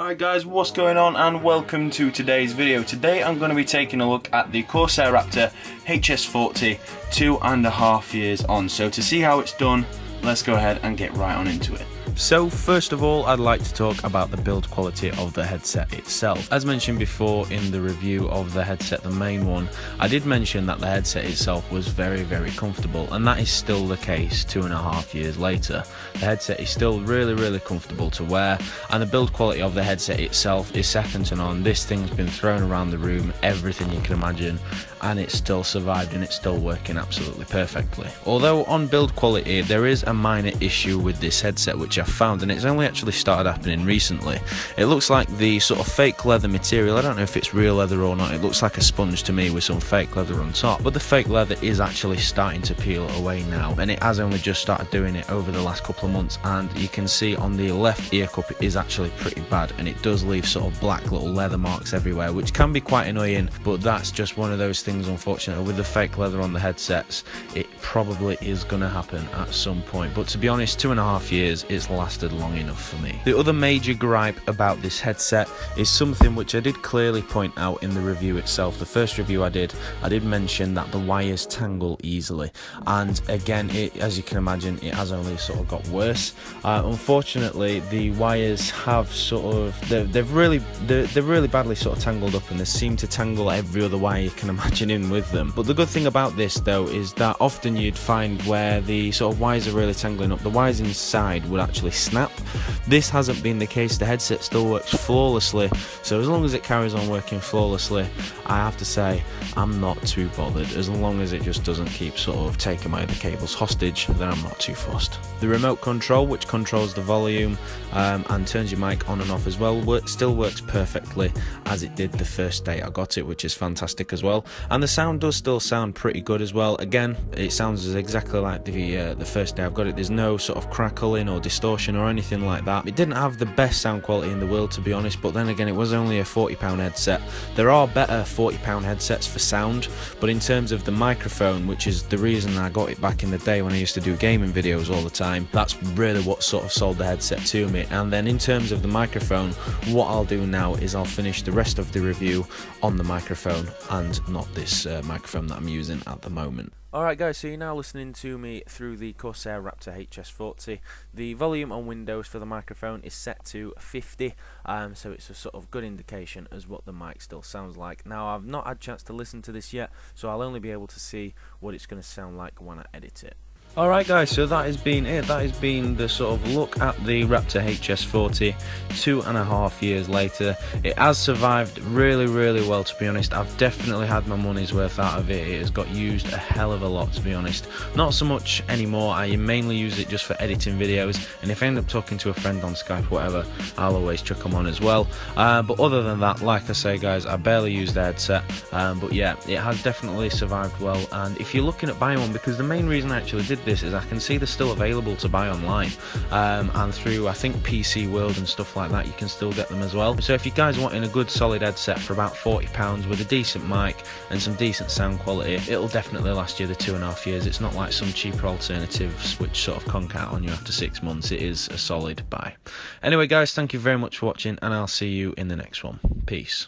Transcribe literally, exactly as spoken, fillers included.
Alright guys, what's going on and welcome to today's video. Today I'm going to be taking a look at the Corsair Raptor H S forty two and a half years on. So to see how it's done, let's go ahead and get right on into it. So first of all, I'd like to talk about the build quality of the headset itself. As mentioned before in the review of the headset, the main one, I did mention that the headset itself was very very comfortable, and that is still the case two and a half years later. The headset is still really really comfortable to wear, and the build quality of the headset itself is second to none. This thing's been thrown around the room, everything you can imagine, and it's still survived and it's still working absolutely perfectly. Although on build quality there is a minor issue with this headset which I found, and it's only actually started happening recently. It looks like the sort of fake leather material, I don't know if it's real leather or not, it looks like a sponge to me with some fake leather on top, but the fake leather is actually starting to peel away now, and it has only just started doing it over the last couple of months. And you can see on the left ear cup it is actually pretty bad, and it does leave sort of black little leather marks everywhere, which can be quite annoying, but that's just one of those things unfortunately. With the fake leather on the headsets, it probably is going to happen at some point, but to be honest, two and a half years it's lasted long enough for me. The other major gripe about this headset is something which I did clearly point out in the review itself. The first review I did, I did mention that the wires tangle easily, and again, it, as you can imagine, it has only sort of got worse. Uh, unfortunately, the wires have sort of they're, they've really they're, they're really badly sort of tangled up, and they seem to tangle every other wire you can imagine in with them. But the good thing about this though is that often you'd find where the sort of wires are really tangling up, the wires inside would actually snap. This hasn't been the case. The headset still works flawlessly, so as long as it carries on working flawlessly, I have to say I'm not too bothered. As long as it just doesn't keep sort of taking my other cables hostage, then I'm not too fussed. The remote control, which controls the volume um, and turns your mic on and off as well, work, still works perfectly as it did the first day I got it, which is fantastic as well. And the sound does still sound pretty good as well. Again, it sounds exactly like the uh, the first day I've got it. There's no sort of crackling or distortion or anything like that. It didn't have the best sound quality in the world, to be honest, but then again, it was only a forty pound headset. There are better forty pound headsets for sound, but in terms of the microphone, which is the reason I got it back in the day when I used to do gaming videos all the time, that's really what sort of sold the headset to me. And then in terms of the microphone, what I'll do now is I'll finish the rest of the review on the microphone and not this uh, microphone that I'm using at the moment. Alright guys, so you're now listening to me through the Corsair Raptor H S forty. The volume on Windows for the microphone is set to fifty, um, so it's a sort of good indication as what the mic still sounds like. Now, I've not had a chance to listen to this yet, so I'll only be able to see what it's going to sound like when I edit it. Alright guys, so that has been it. That has been the sort of look at the Raptor H S forty two and a half years later. It has survived really really well, to be honest. I've definitely had my money's worth out of it. It has got used a hell of a lot, to be honest. Not so much anymore. I mainly use it just for editing videos, and if I end up talking to a friend on Skype or whatever, I'll always chuck them on as well. Uh, but other than that, like I say guys, I barely use the headset, um, but yeah, it has definitely survived well. And if you're looking at buying one, because the main reason I actually did this is I can see they're still available to buy online, um, and through I think P C World and stuff like that you can still get them as well. So if you guys are wanting a good solid headset for about forty pounds with a decent mic and some decent sound quality, it'll definitely last you the two and a half years. It's not like some cheaper alternatives which sort of conk out on you after six months. It is a solid buy. Anyway guys, thank you very much for watching, and I'll see you in the next one. Peace.